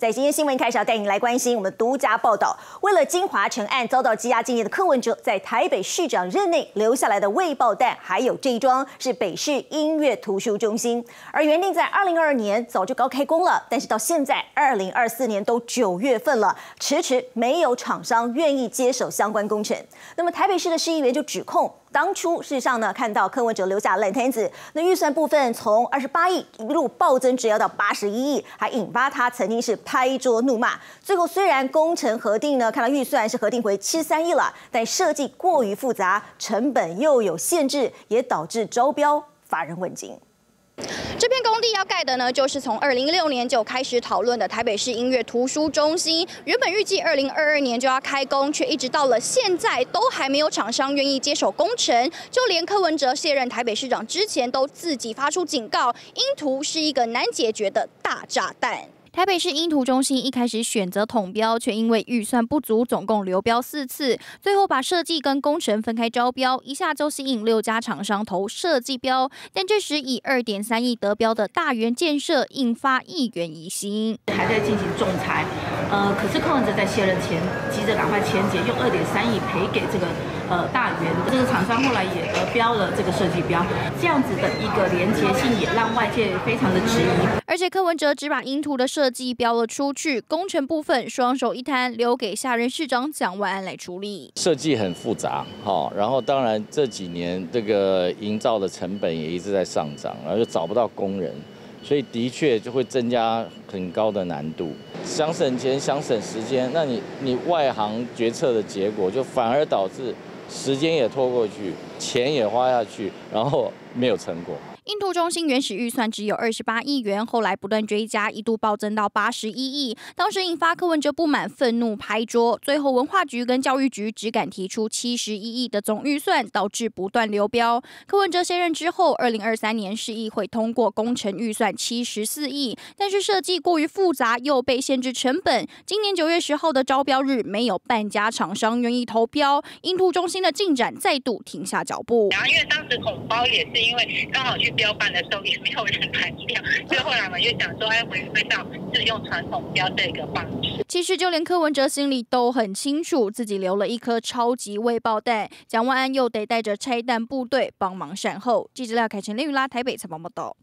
在今天新闻开始，要带你来关心我们独家报道。为了金华城案遭到羁押禁业的柯文哲，在台北市长任内留下来的未爆弹，还有这一桩是北市音乐图书中心，而原定在2022年早就高开工了，但是到现在2024年都9月份了，迟迟没有厂商愿意接手相关工程。那么台北市的市议员就指控。 当初事实上呢，看到柯文哲留下烂摊子，那预算部分从28亿一路暴增，只要到81亿，还引发他曾经是拍桌怒骂。最后虽然工程核定呢，看到预算是核定回73亿了，但设计过于复杂，成本又有限制，也导致招标乏人问津。 这片工地要盖的呢，就是从2016年就开始讨论的台北市音乐图书中心。原本预计2022年就要开工，却一直到了现在都还没有厂商愿意接手工程。就连柯文哲卸任台北市长之前，都自己发出警告，音图是一个难解决的大炸弹。 台北市音图中心一开始选择统标，却因为预算不足，总共流标4次，最后把设计跟工程分开招标，一下就吸引6家厂商投设计标。但这时以2.3亿得标的大园建设，引发议员疑心，还在进行仲裁。可是柯文哲在卸任前急着赶快签结，用2.3亿赔给这个大园，这个厂商后来也得标了这个设计标，这样子的一个连结性也让外界非常的质疑。而且柯文哲只把音图的设计标了出去，工程部分双手一摊，留给下任市长蒋万安来处理。设计很复杂，然后当然这几年这个营造的成本也一直在上涨，然后就找不到工人，所以的确就会增加很高的难度。想省钱，想省时间，那你外行决策的结果，就反而导致时间也拖过去，钱也花下去，然后没有成果。 音图中心原始预算只有28亿元，后来不断追加，一度暴增到81亿。当时引发柯文哲不满，愤怒拍桌。最后文化局跟教育局只敢提出71亿的总预算，导致不断流标。柯文哲卸任之后，2023年市议会通过工程预算74亿，但是设计过于复杂，又被限制成本。今年9月10号的招标日，没有半家厂商愿意投标，音图中心的进展再度停下脚步。然后因为当时恐包也是因为刚好去。 标办的时候也没有人来标，所以后来我们就想说，哎，回归到是用传统标这个方式。其实就连柯文哲心里都很清楚，自己留了一颗超级未爆弹，蒋万安又得带着拆弹部队帮忙善后。记者廖凯成、林雨拉台北采访报道。